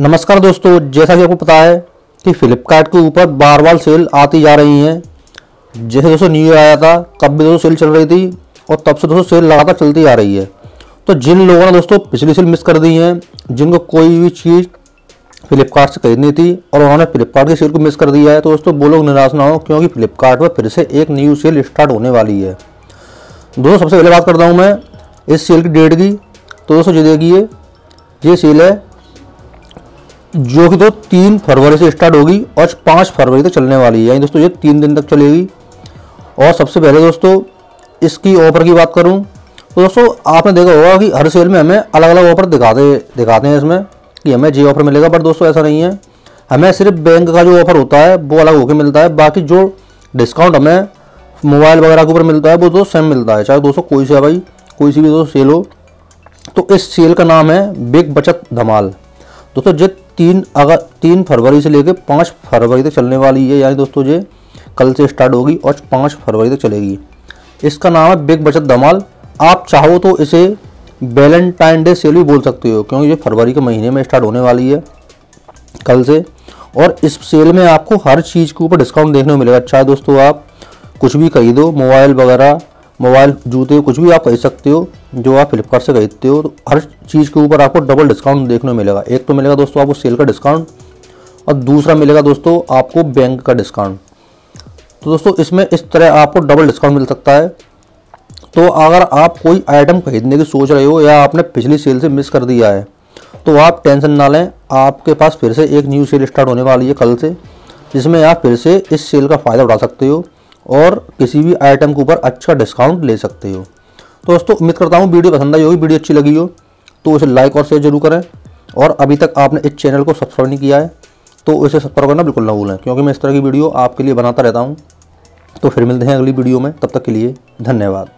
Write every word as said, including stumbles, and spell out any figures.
नमस्कार दोस्तों, जैसा कि आपको पता है कि फ्लिपकार्ट के ऊपर बार बार सेल आती जा रही हैं। जैसे दोस्तों न्यू ईयर आया था तब भी दोस्तों सेल चल रही थी और तब से दोस्तों सेल लगातार चलती जा रही है। तो जिन लोगों ने दोस्तों पिछली सेल मिस कर दी हैं, जिनको कोई भी चीज़ फ्लिपकार्ट से खरीदनी थी और उन्होंने फ्लिपकार्ट की सेल को मिस कर दिया है, तो दोस्तों वो लोग निराश ना हो, क्योंकि फ्लिपकार्ट पर फिर से एक न्यू सेल स्टार्ट होने वाली है। दोस्तों सबसे पहले बात करता हूँ मैं इस सेल की डेट की। तो दोस्तों ये देखिए, ये सेल है जो कि दो तीन फरवरी से स्टार्ट होगी और पाँच फरवरी तक चलने वाली है, यानी दोस्तों ये तीन दिन तक चलेगी। और सबसे पहले दोस्तों इसकी ऑफ़र की बात करूं तो दोस्तों आपने देखा होगा कि हर सेल में हमें अलग अलग ऑफ़र दिखाते दिखाते हैं इसमें कि हमें ये ऑफ़र मिलेगा, पर दोस्तों ऐसा नहीं है। हमें सिर्फ बैंक का जो ऑफ़र होता है वो अलग होकर मिलता है, बाकी जो डिस्काउंट हमें मोबाइल वगैरह के ऊपर मिलता है वो दोस्तों सेम मिलता है, चाहे दोस्तों कोई सी है भाई कोई सी भी दोस्तों सेल हो। तो इस सेल का नाम है बिग बचत धमाल। दोस्तों ये तीन अगस्त तीन फरवरी से लेकर पाँच फरवरी तक चलने वाली है, यानी दोस्तों ये कल से स्टार्ट होगी और पाँच फरवरी तक चलेगी। इसका नाम है बिग बचत धमाल। आप चाहो तो इसे वैलेंटाइन डे सेल भी बोल सकते हो, क्योंकि ये फरवरी के महीने में स्टार्ट होने वाली है कल से। और इस सेल में आपको हर चीज़ के ऊपर डिस्काउंट देखने को मिलेगा, चाहे दोस्तों आप कुछ भी खरीदो, मोबाइल वगैरह, मोबाइल, जूते, कुछ भी आप खरीद सकते हो जो आप फ्लिपकार्ट से खरीदते हो। तो हर चीज़ के ऊपर आपको डबल डिस्काउंट देखने को मिलेगा। एक तो मिलेगा दोस्तों आपको सेल का डिस्काउंट और दूसरा मिलेगा दोस्तों आपको बैंक का डिस्काउंट। तो दोस्तों इसमें इस तरह आपको डबल डिस्काउंट मिल सकता है। तो अगर आप कोई आइटम खरीदने की सोच रहे हो या आपने पिछली सेल से मिस कर दिया है, तो आप टेंशन ना लें, आपके पास फिर से एक न्यू सेल स्टार्ट होने वाली है कल से, जिसमें आप फिर से इस सेल का फ़ायदा उठा सकते हो और किसी भी आइटम के ऊपर अच्छा डिस्काउंट ले सकते हो। तो दोस्तों उम्मीद करता हूँ वीडियो पसंद आई होगी। वीडियो अच्छी लगी हो तो उसे लाइक और शेयर जरूर करें, और अभी तक आपने इस चैनल को सब्सक्राइब नहीं किया है तो इसे सब्सक्राइब करना बिल्कुल ना भूलें, क्योंकि मैं इस तरह की वीडियो आपके लिए बनाता रहता हूँ। तो फिर मिलते हैं अगली वीडियो में, तब तक के लिए धन्यवाद।